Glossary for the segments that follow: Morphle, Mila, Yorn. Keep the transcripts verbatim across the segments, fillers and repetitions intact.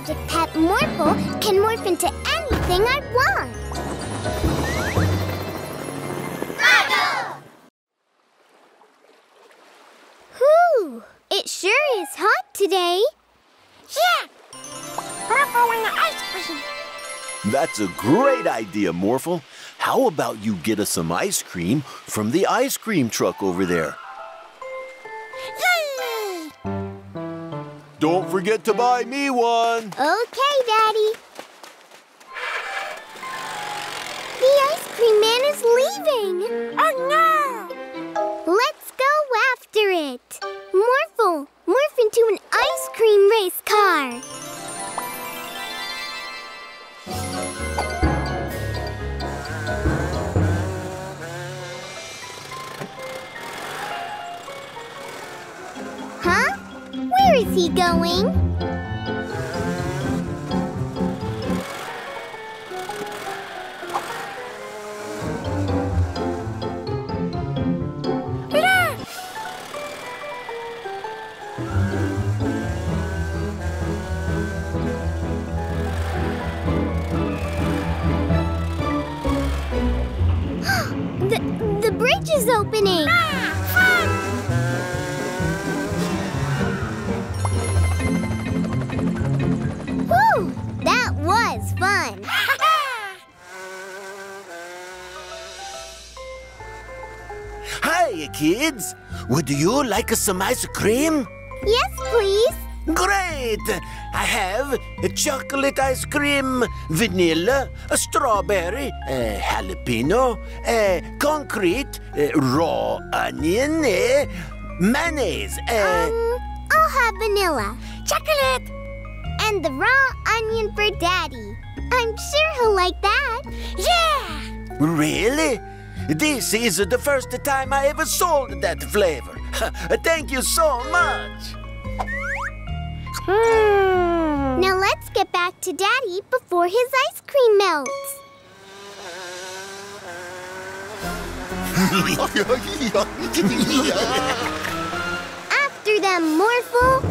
magic pet Morphle can morph into anything I want. Bravo! Whew! It sure is hot today. Yeah! Morphle on the ice cream. That's a great idea, Morphle. How about you get us some ice cream from the ice cream truck over there? Don't forget to buy me one. Okay, Daddy. The ice cream man is leaving. Oh, no! Let's go after it. Morphle, morph into an ice cream race car. Where is he going? Hurrah! the, the bridge is opening! Kids, would you like some ice cream? Yes, please. Great! I have a chocolate ice cream, vanilla, a strawberry, a jalapeno, a concrete, a raw onion, a mayonnaise. A... Um, I'll have vanilla, chocolate, and the raw onion for Daddy. I'm sure he'll like that. Yeah! Really? This is the first time I ever sold that flavor. Thank you so much. Mm. Now let's get back to Daddy before his ice cream melts. After them, Morphle.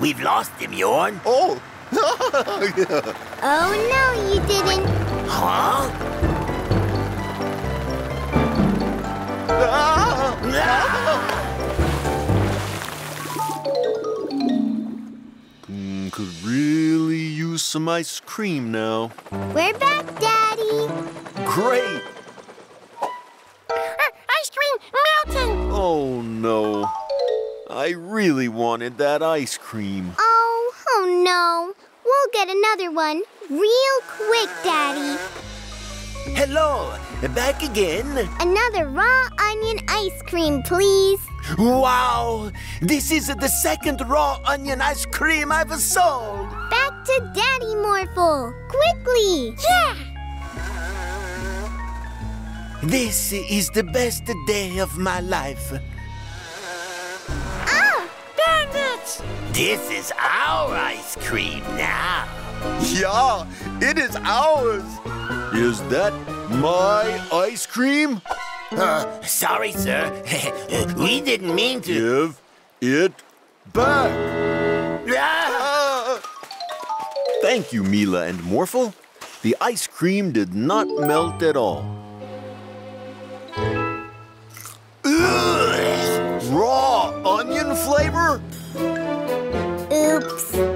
We've lost him, Yorn. Oh! Oh, no, you didn't. Huh? mm, could really use some ice cream now. We're back, Daddy. Great! Uh, ice cream melting! Oh, no. I really wanted that ice cream. Oh, oh no. We'll get another one real quick, Daddy. Hello, back again. Another raw onion ice cream, please. Wow, this is the second raw onion ice cream I've sold. Back to Daddy, Morphle, quickly. Yeah. This is the best day of my life. This is our ice cream now. Yeah, it is ours. Is that my ice cream? Uh, sorry, sir. We didn't mean to. Give it back. Ah! Thank you, Mila and Morphle. The ice cream did not melt at all. Ugh! Raw onion flavor? Oops.